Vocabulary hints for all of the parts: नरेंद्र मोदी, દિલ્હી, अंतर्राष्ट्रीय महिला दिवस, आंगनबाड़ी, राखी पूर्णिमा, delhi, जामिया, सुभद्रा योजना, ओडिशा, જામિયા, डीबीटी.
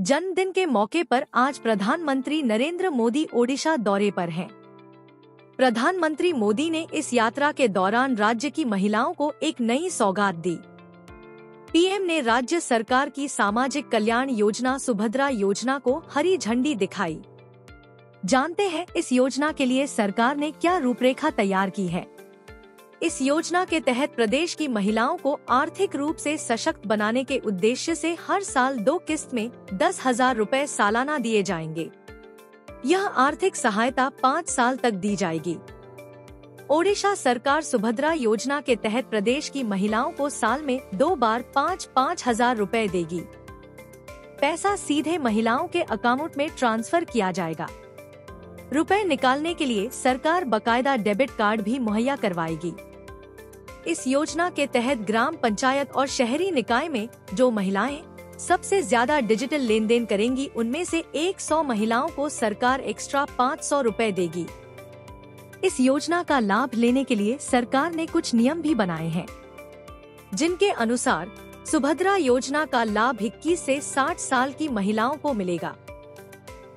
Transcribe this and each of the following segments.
जन्मदिन के मौके पर आज प्रधानमंत्री नरेंद्र मोदी ओडिशा दौरे पर हैं। प्रधानमंत्री मोदी ने इस यात्रा के दौरान राज्य की महिलाओं को एक नई सौगात दी। पीएम ने राज्य सरकार की सामाजिक कल्याण योजना सुभद्रा योजना को हरी झंडी दिखाई। जानते हैं इस योजना के लिए सरकार ने क्या रूपरेखा तैयार की है। इस योजना के तहत प्रदेश की महिलाओं को आर्थिक रूप से सशक्त बनाने के उद्देश्य से हर साल 2 किस्त में 10,000 रुपए सालाना दिए जाएंगे। यह आर्थिक सहायता 5 साल तक दी जाएगी। ओडिशा सरकार सुभद्रा योजना के तहत प्रदेश की महिलाओं को साल में 2 बार 5,000 रुपए देगी। पैसा सीधे महिलाओं के अकाउंट में ट्रांसफर किया जाएगा। रुपए निकालने के लिए सरकार बकायदा डेबिट कार्ड भी मुहैया करवाएगी। इस योजना के तहत ग्राम पंचायत और शहरी निकाय में जो महिलाएं सबसे ज्यादा डिजिटल लेन देन करेंगी, उनमें से 100 महिलाओं को सरकार एक्स्ट्रा 500 रुपए देगी। इस योजना का लाभ लेने के लिए सरकार ने कुछ नियम भी बनाए हैं, जिनके अनुसार सुभद्रा योजना का लाभ 21 से 60 साल की महिलाओं को मिलेगा।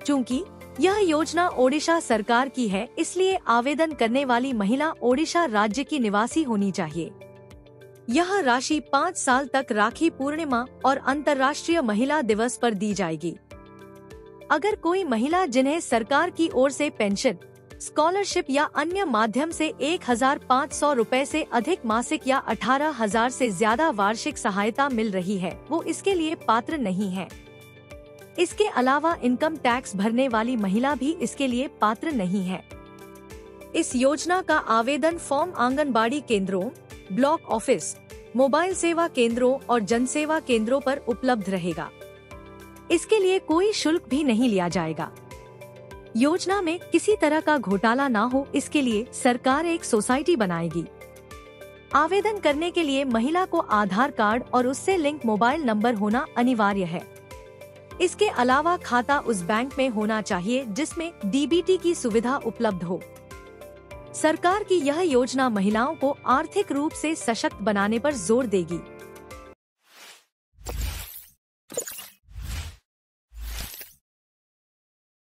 चूँकि यह योजना ओडिशा सरकार की है, इसलिए आवेदन करने वाली महिला ओडिशा राज्य की निवासी होनी चाहिए। यह राशि 5 साल तक राखी पूर्णिमा और अंतर्राष्ट्रीय महिला दिवस पर दी जाएगी। अगर कोई महिला जिन्हें सरकार की ओर से पेंशन, स्कॉलरशिप या अन्य माध्यम से 1,500 रुपए से अधिक मासिक या 18,000 से ज्यादा वार्षिक सहायता मिल रही है, वो इसके लिए पात्र नहीं है। इसके अलावा इनकम टैक्स भरने वाली महिला भी इसके लिए पात्र नहीं है। इस योजना का आवेदन फॉर्म आंगनबाड़ी केंद्रों, ब्लॉक ऑफिस, मोबाइल सेवा केंद्रों और जनसेवा केंद्रों पर उपलब्ध रहेगा। इसके लिए कोई शुल्क भी नहीं लिया जाएगा। योजना में किसी तरह का घोटाला ना हो, इसके लिए सरकार एक सोसाइटी बनाएगी। आवेदन करने के लिए महिला को आधार कार्ड और उससे लिंक मोबाइल नंबर होना अनिवार्य है। इसके अलावा खाता उस बैंक में होना चाहिए जिसमें डीबीटी की सुविधा उपलब्ध हो। सरकार की यह योजना महिलाओं को आर्थिक रूप से सशक्त बनाने पर जोर देगी।